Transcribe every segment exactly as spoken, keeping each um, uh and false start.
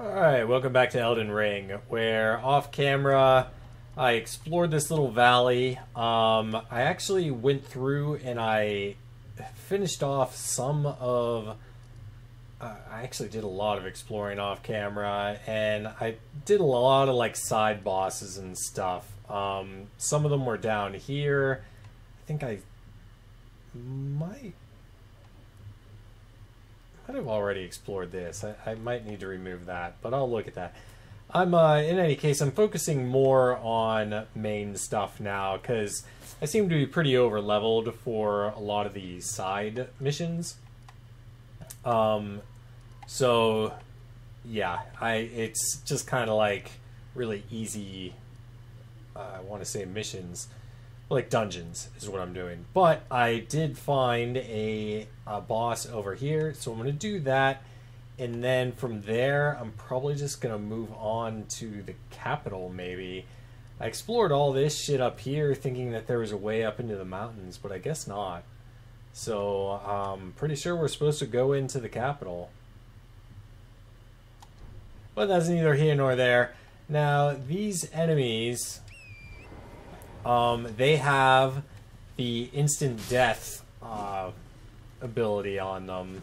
Alright, welcome back to Elden Ring, where off camera I explored this little valley. Um, I actually went through and I finished off some of... Uh, I actually did a lot of exploring off camera, and I did a lot of like side bosses and stuff. Um, some of them were down here. I think I might... I have already explored this. I, I might need to remove that, but I'll look at that. I'm uh, in any case, I'm focusing more on main stuff now because I seem to be pretty over leveled for a lot of the side missions. Um, so yeah, I it's just kind of like really easy. Uh, I want to say missions. Like dungeons is what I'm doing, but I did find a, a boss over here, so I'm going to do that, and then from there I'm probably just going to move on to the capital. Maybe I explored all this shit up here thinking that there was a way up into the mountains, but I guess not. So I'm pretty sure we're supposed to go into the capital, but that's neither here nor there. Now these enemies, Um, they have the instant death uh, ability on them.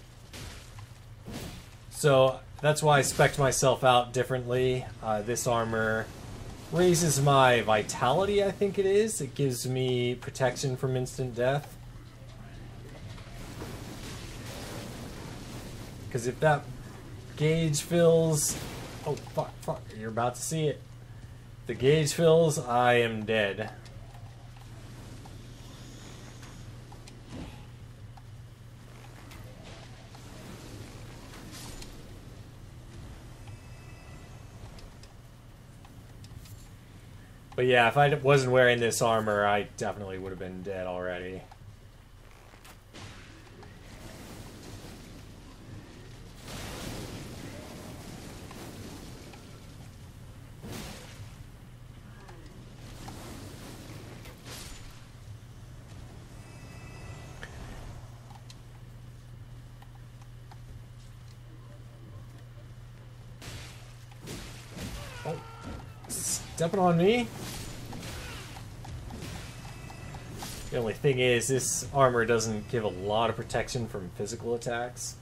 So that's why I spec'd myself out differently. Uh, this armor raises my vitality, I think it is. It gives me protection from instant death. Because if that gauge fills... Oh, fuck, fuck. You're about to see it. The gauge fills, I am dead. But yeah, if I wasn't wearing this armor, I definitely would have been dead already. Stepping on me. The only thing is, this armor doesn't give a lot of protection from physical attacks.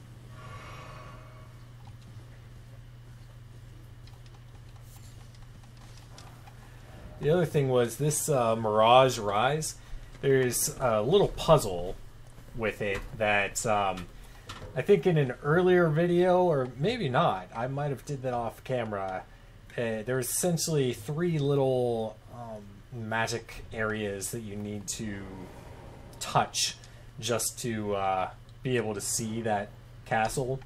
The other thing was this uh, Mirage Rise. There's a little puzzle with it that um, I think in an earlier video, or maybe not, I might have did that off camera. Uh, there's essentially three little um, magic areas that you need to touch just to uh, be able to see that castle.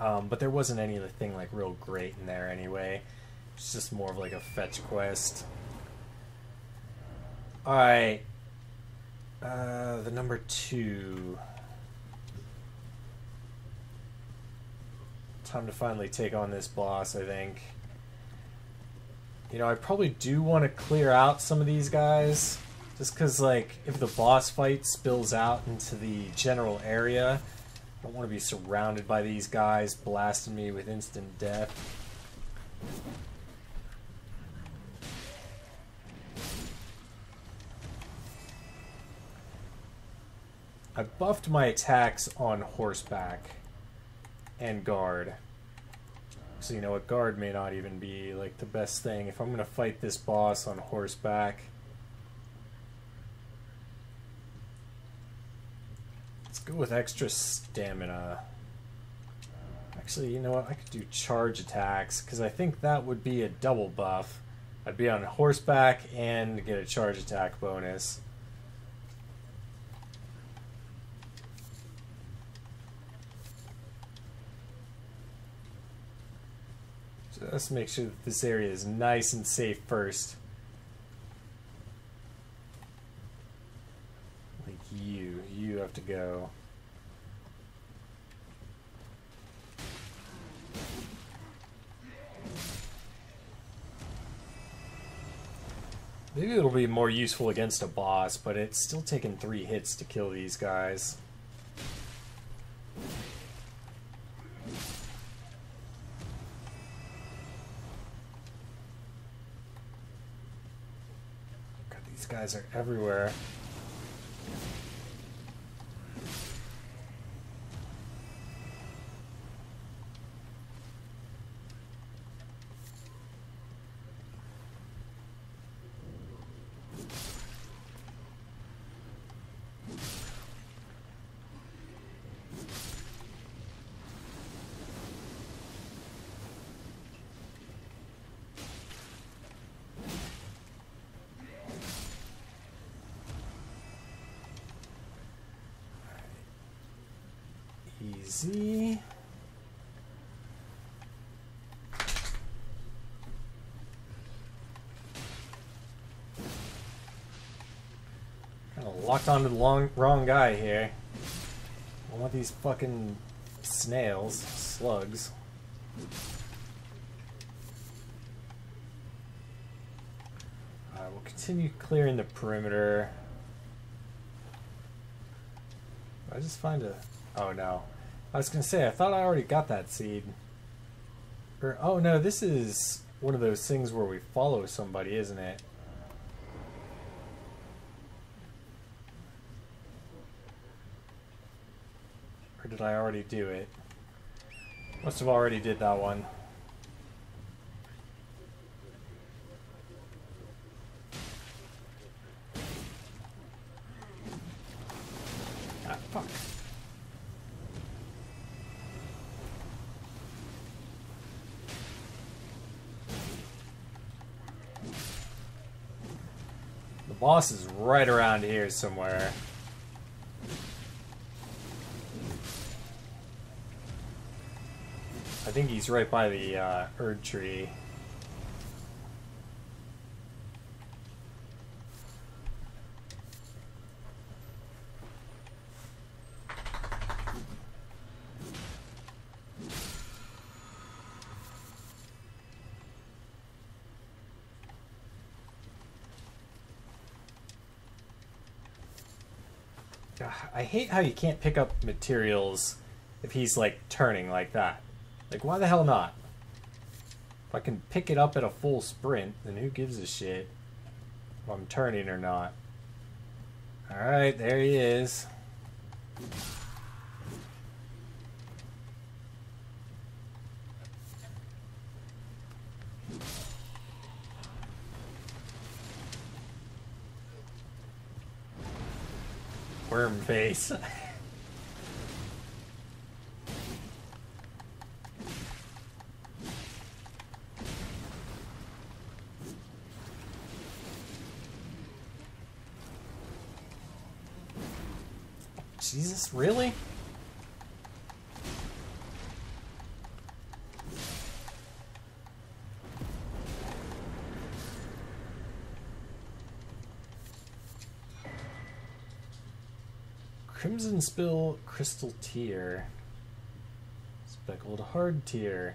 Um, but there wasn't anything like real great in there anyway. It's just more of like a fetch quest. Alright. Uh, the number two. Time to finally take on this boss, I think. You know, I probably do want to clear out some of these guys, just because, like, if the boss fight spills out into the general area, I don't want to be surrounded by these guys blasting me with instant death. I buffed my attacks on horseback and guard. So you know what, guard may not even be like the best thing if I'm gonna fight this boss on horseback. Let's go with extra stamina. Actually, you know what, I could do charge attacks because I think that would be a double buff. I'd be on horseback and get a charge attack bonus. Let's make sure that this area is nice and safe first. Like you, you have to go. Maybe it'll be more useful against a boss, but it's still taking three hits to kill these guys. These guys are everywhere. Easy. Kind of locked onto the long, wrong guy here. I want these fucking snails, slugs. I will continue clearing the perimeter. I just find a. Oh no. I was going to say, I thought I already got that seed. Or, oh no, this is one of those things where we follow somebody, isn't it? Or did I already do it? Must have already did that one. Ah, fuck. Boss is right around here somewhere. I think he's right by the uh, Erdtree. I hate how you can't pick up materials if he's like turning like that. Like, why the hell not? If I can pick it up at a full sprint, then who gives a shit if I'm turning or not? Alright, there he is. Wormface. Jesus, really? Crimson Spill, Crystal Tear, Speckled Hard Tear.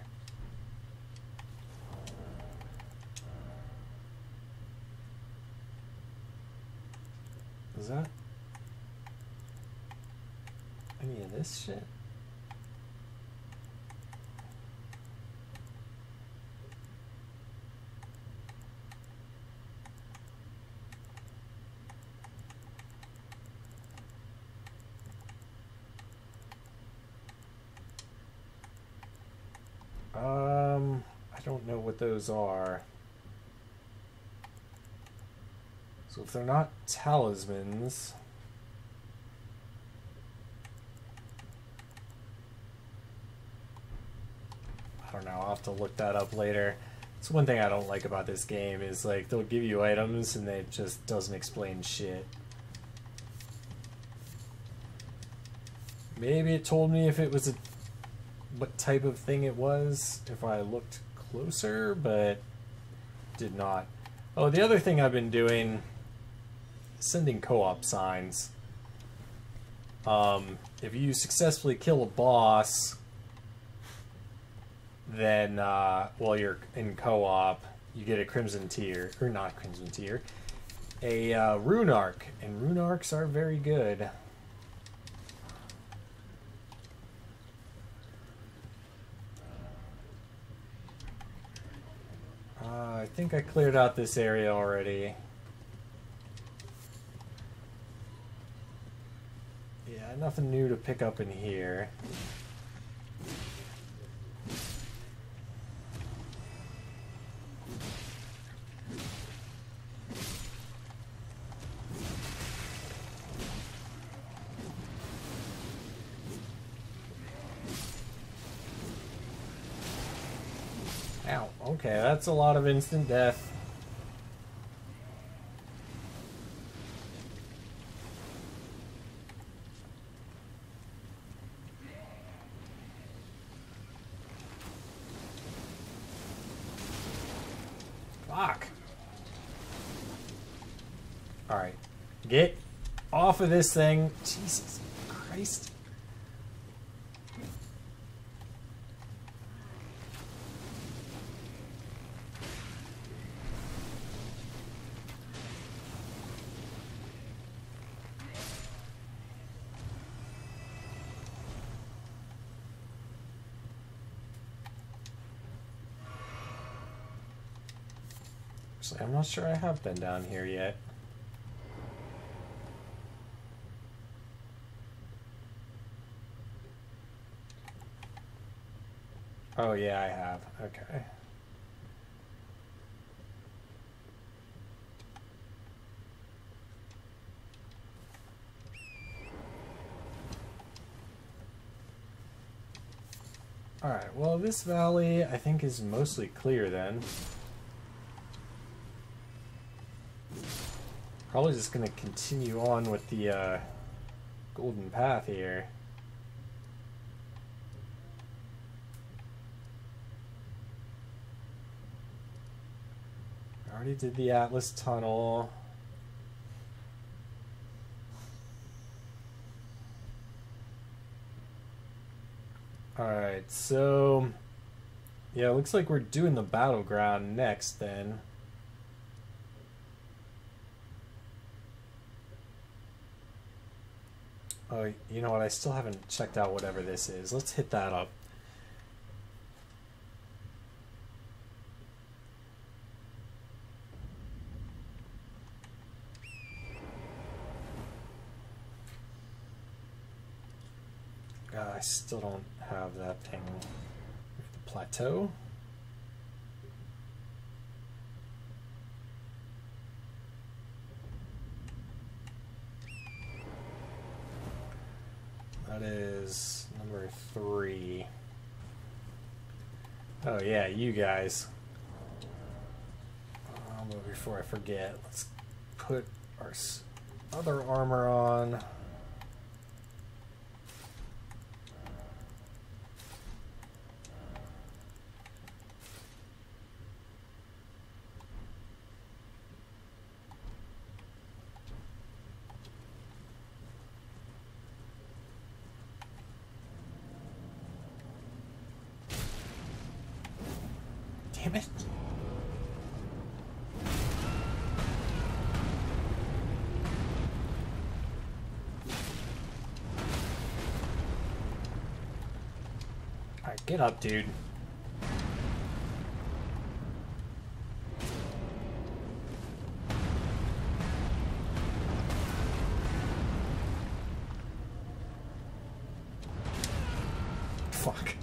Is that any of this shit? Um, I don't know what those are. So if they're not talismans, I don't know, I'll have to look that up later. It's one thing I don't like about this game is like they'll give you items and it just doesn't explain shit. Maybe it told me if it was a what type of thing it was if I looked closer, but did not. Oh, the other thing I've been doing is sending co-op signs. Um, if you successfully kill a boss, then uh, while you're in co-op, you get a Crimson Tear, or not Crimson Tear, a uh, Rune Arc, and Rune Arcs are very good. I think I cleared out this area already. Alright, nothing new to pick up in here. Ow, okay, that's a lot of instant death. Get off of this thing. Jesus Christ. Actually, I'm not sure I have been down here yet. Oh, yeah, I have. Okay. Alright, well, this valley, I think, is mostly clear then. Probably just gonna continue on with the uh, golden path here. Already did the Atlas Tunnel. Alright, so yeah, it looks like we're doing the battleground next then. Oh, you know what? I still haven't checked out whatever this is. Let's hit that up. I still don't have that thing with the plateau. That is number three. Oh yeah, you guys. Um, but before I forget, let's put our other armor on. Damn it. Alright, get up, dude. Fuck.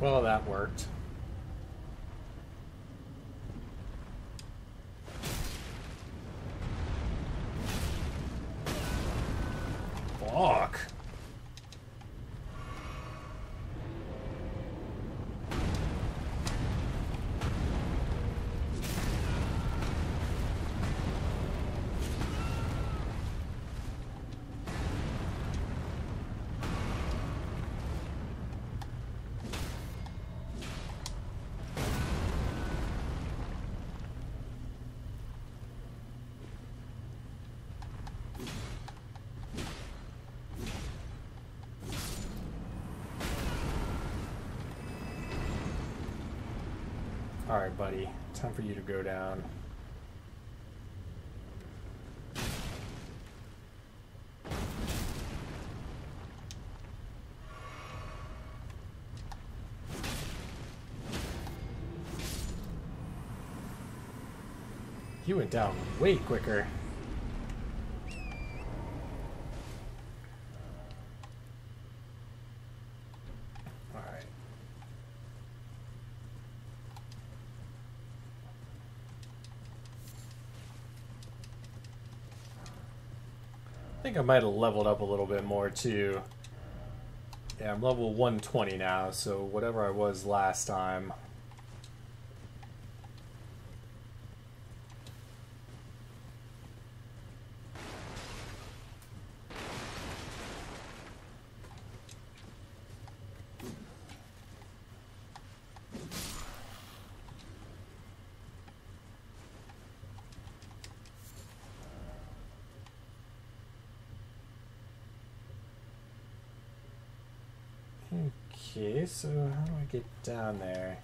Well, that worked. Fuck. Alright, buddy, time for you to go down. You went down way quicker. I think I might have leveled up a little bit more too. Yeah, I'm level one twenty now, so whatever I was last time. Okay, so how do I get down there?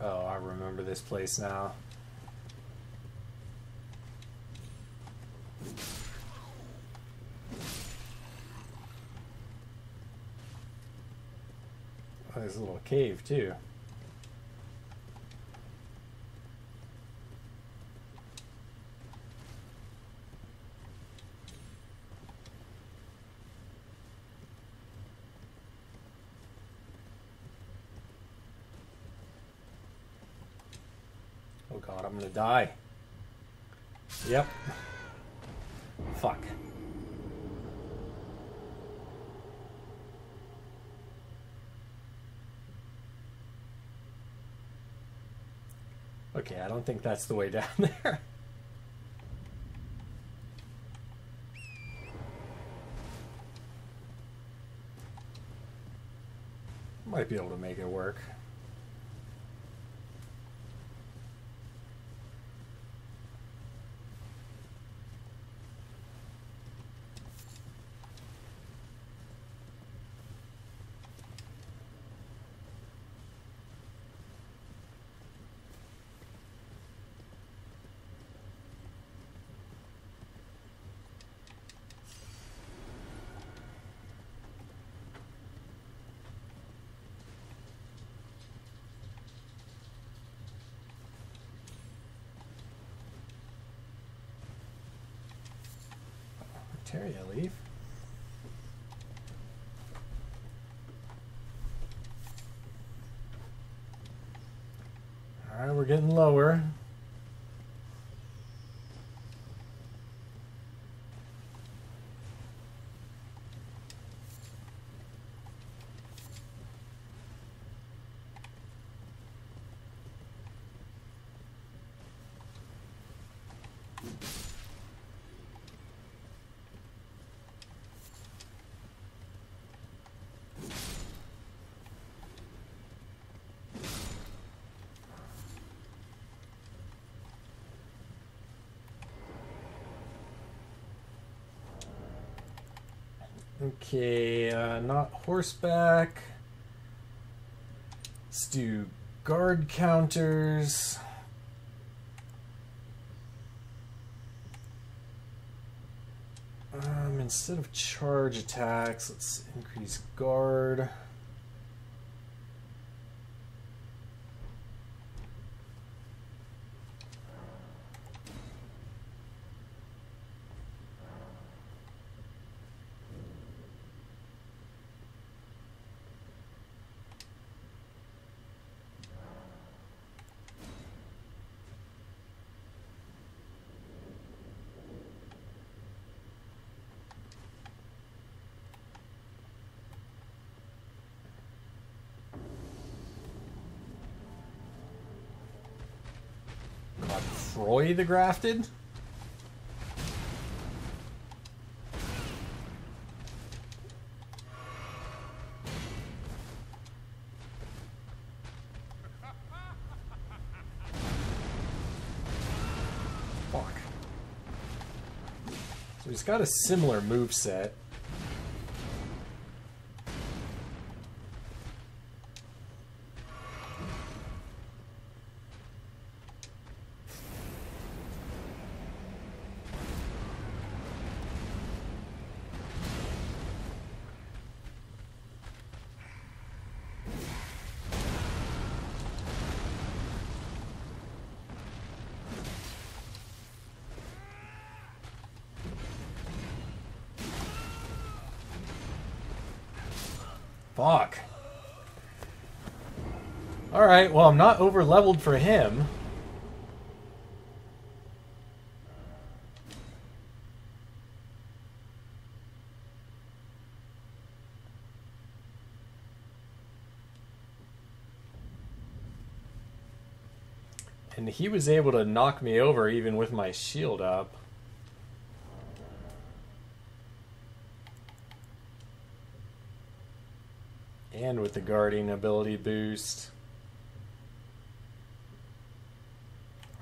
Oh, I remember this place now. Oh, there's a little cave too. I'm gonna die. Yep. Fuck. Okay, I don't think that's the way down there. Might be able to make it work. Terry, I leave. All right, we're getting lower. Okay, uh, not horseback. Let's do guard counters. Um, instead of charge attacks, let's increase guard. Godfrey the Grafted? Fuck. So he's got a similar moveset. Fuck. Alright, well, I'm not over-leveled for him. And he was able to knock me over even with my shield up. And with the guarding ability boost.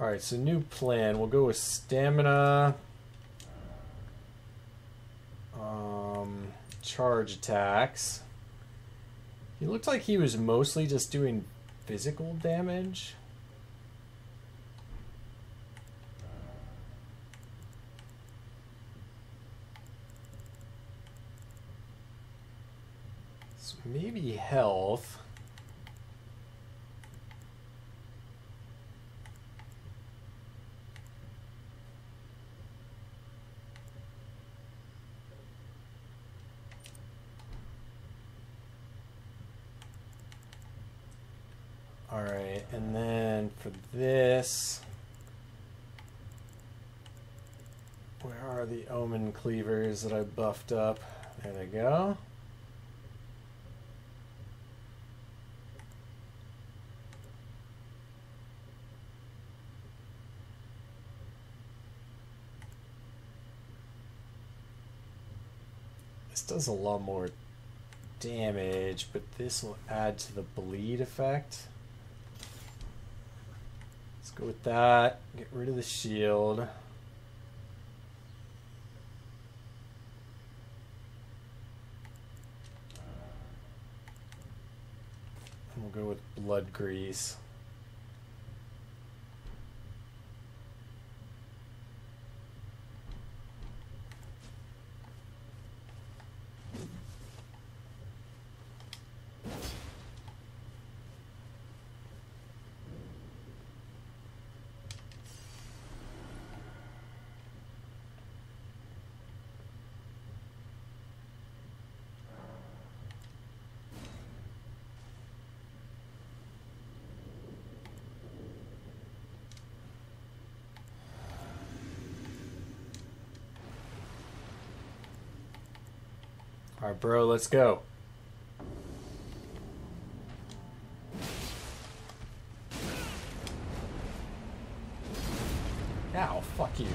Alright, so new plan. We'll go with stamina. Um, charge attacks. He looked like he was mostly just doing physical damage. So maybe health. Alright, and then for this, where are the Omen Cleavers that I buffed up? There they go. This does a lot more damage, but this will add to the bleed effect. Go with that, get rid of the shield. And we'll go with blood grease. Alright, bro, let's go. Ow, fuck you.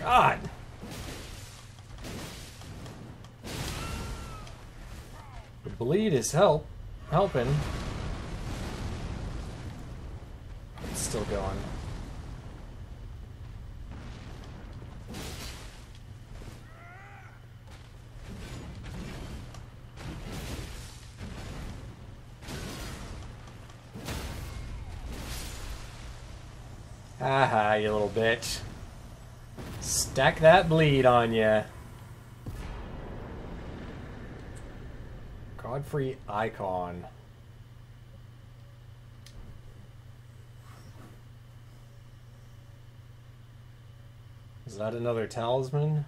God! The bleed is help, helping. Still going. Haha, you little bitch. Stack that bleed on ya. Godfrey Icon. Is that another talisman?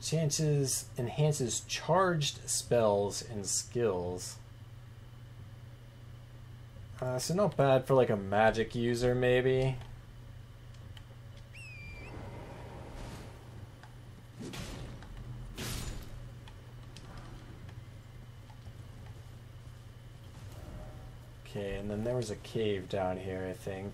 Chances enhances charged spells and skills. Uh, so not bad for like a magic user maybe. Okay, and then there was a cave down here, I think.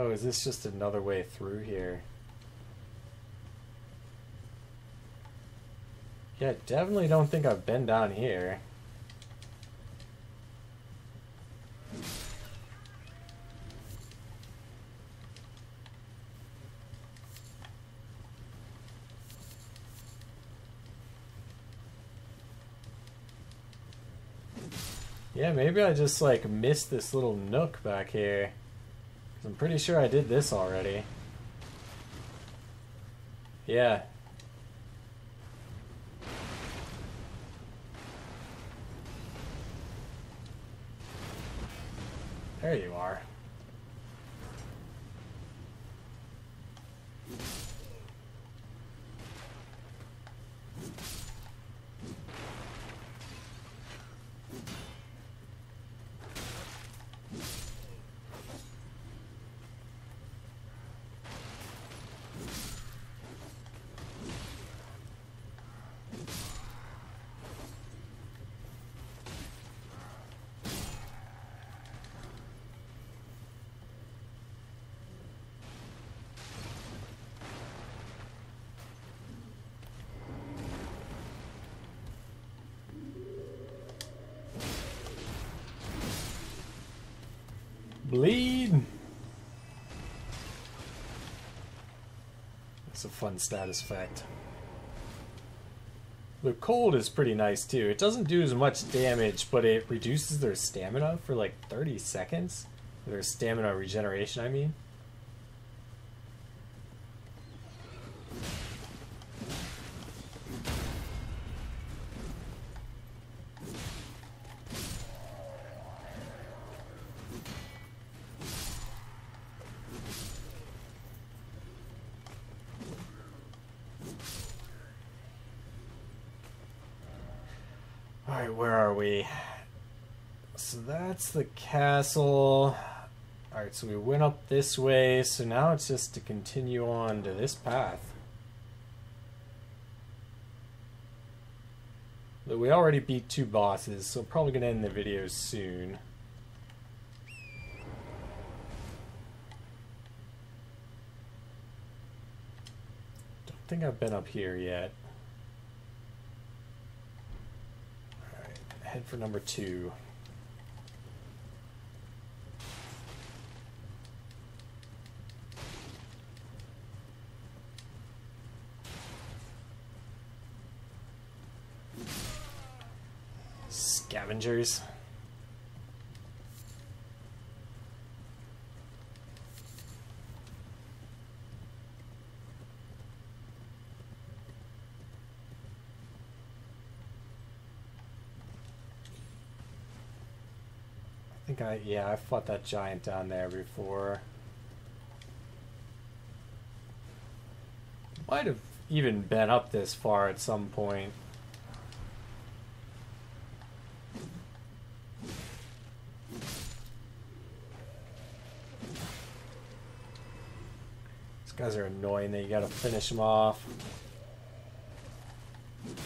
Oh, is this just another way through here? Yeah, definitely don't think I've been down here. Yeah, maybe I just, like, missed this little nook back here. 'Cause I'm pretty sure I did this already. Yeah. There you are. Bleed! That's a fun status effect. The cold is pretty nice too. It doesn't do as much damage, but it reduces their stamina for like thirty seconds. Their stamina regeneration, I mean. The castle. All right, so we went up this way, so now it's just to continue on to this path but we already beat two bosses, so probably gonna end the video soon. Don't think I've been up here yet. All right, head for number two. Avengers. I think I, yeah, I fought that giant down there before. Might have even been up this far at some point. Guys are annoying that you gotta finish them off. We'll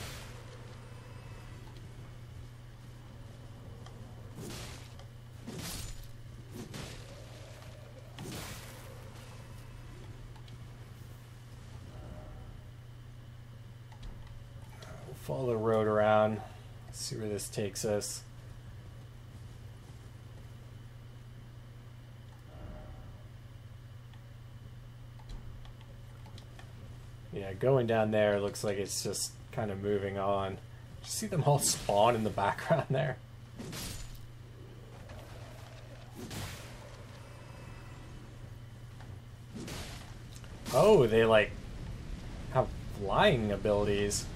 follow the road around, see where this takes us. Going down there looks like it's just kind of moving on. You see them all spawn in the background there. Oh, they like have flying abilities.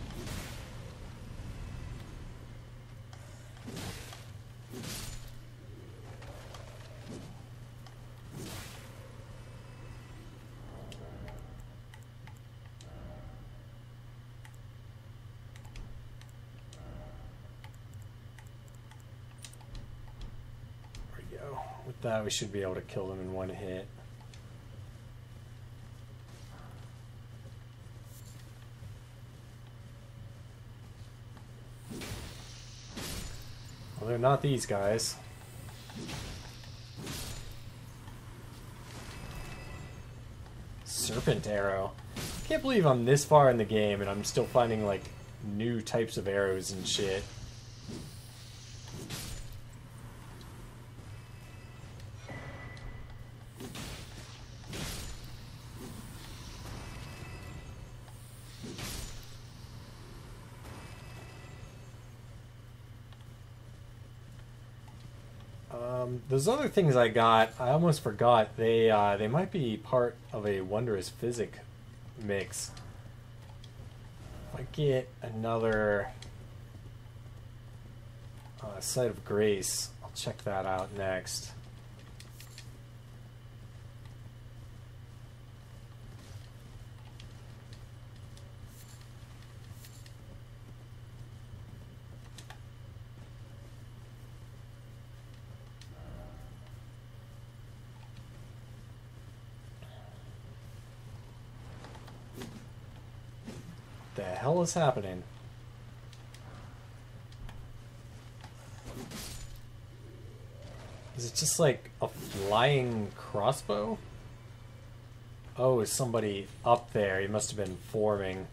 That we should be able to kill them in one hit. Well, they're not these guys. Serpent arrow. I can't believe I'm this far in the game and I'm still finding like new types of arrows and shit. Those other things I got, I almost forgot, they uh, they might be part of a Wondrous Physic mix. If I get another uh, Sight of Grace, I'll check that out next. What's happening? Is it just like a flying crossbow? Oh, is somebody up there? He must have been forming.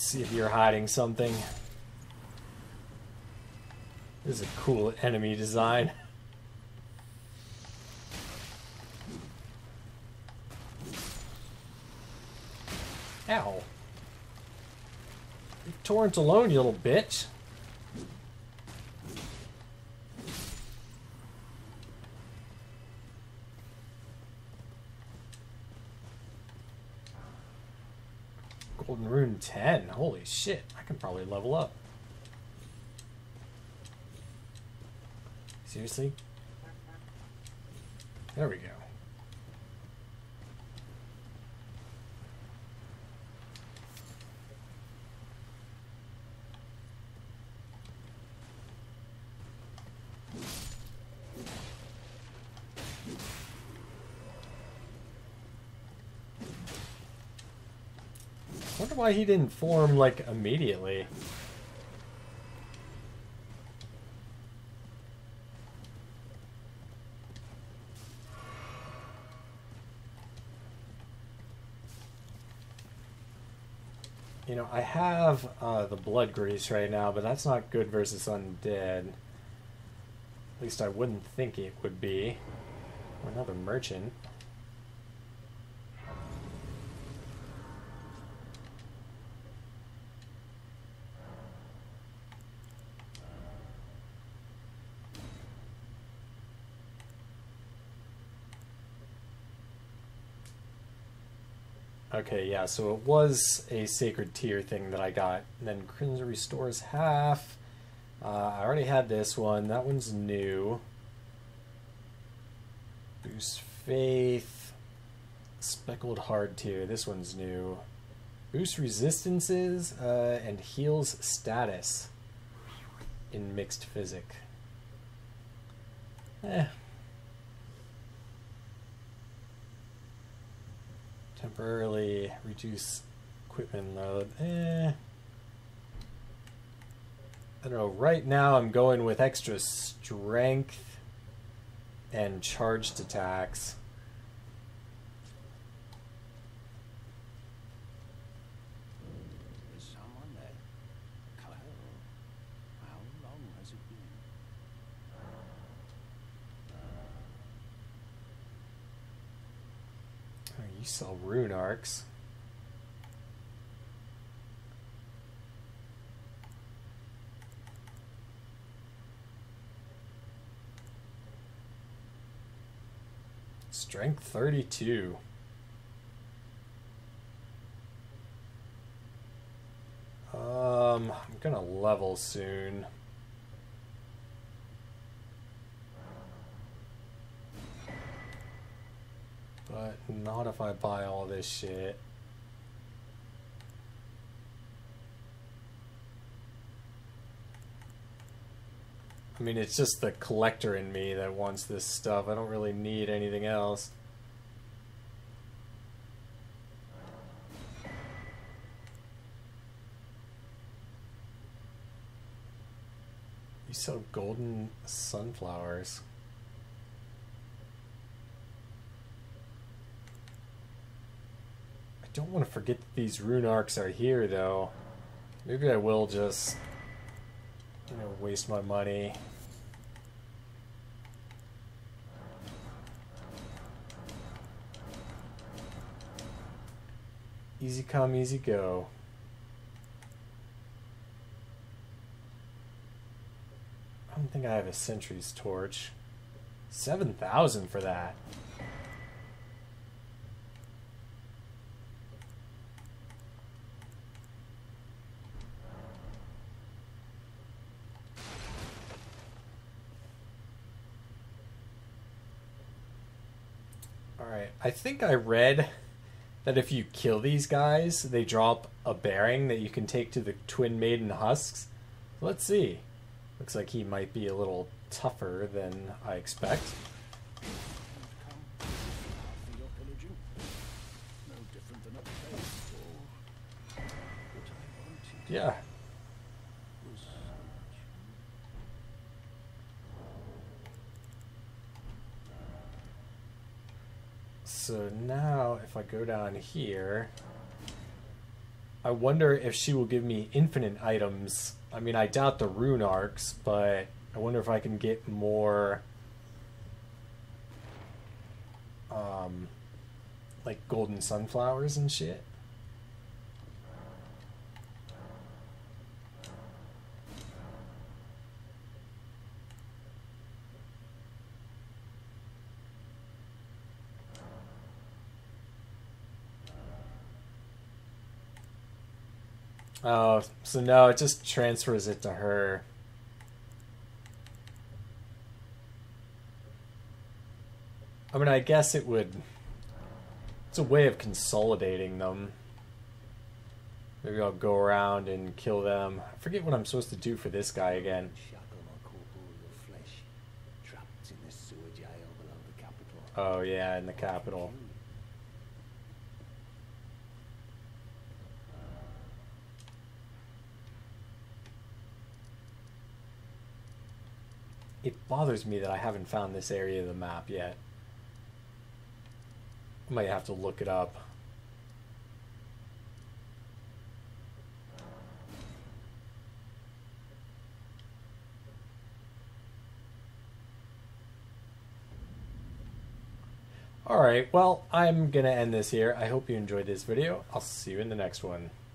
See if you're hiding something. This is a cool enemy design. Ow. Leave Torrent alone, you little bitch. Rune ten. Holy shit, I can probably level up. Seriously? There we go. Why he didn't form like immediately. You know, I have uh, the blood grease right now, but that's not good versus undead. At least I wouldn't think it would be. Or another merchant. Okay, yeah, so it was a Sacred Tear thing that I got. And then Crimson restores half. Uh, I already had this one. That one's new. Boost Faith. Speckled Hard Tear. This one's new. Boost Resistances uh, and heals status in Mixed Physic. Eh. Temporarily reduce equipment load. Eh. I don't know. Right now I'm going with extra strength and charged attacks. Sell Rune Arcs. Strength thirty-two. Um, I'm gonna level soon. But not if I buy all this shit. I mean, it's just the collector in me that wants this stuff. I don't really need anything else. You sell golden sunflowers. I don't want to forget that these rune arcs are here, though. Maybe I will just, you know, waste my money. Easy come, easy go. I don't think I have a sentry's torch. seven thousand for that. Alright, I think I read that if you kill these guys, they drop a bearing that you can take to the Twin Maiden Husks. Let's see. Looks like he might be a little tougher than I expect. Yeah. So now, if I go down here, I wonder if she will give me infinite items. I mean, I doubt the rune arcs, but I wonder if I can get more, um, like golden sunflowers and shit. Oh, so no, it just transfers it to her. I mean, I guess it would... It's a way of consolidating them. Maybe I'll go around and kill them. I forget what I'm supposed to do for this guy again. Oh yeah, in the capital. It bothers me that I haven't found this area of the map yet. I might have to look it up. Alright, well, I'm gonna end this here. I hope you enjoyed this video. I'll see you in the next one.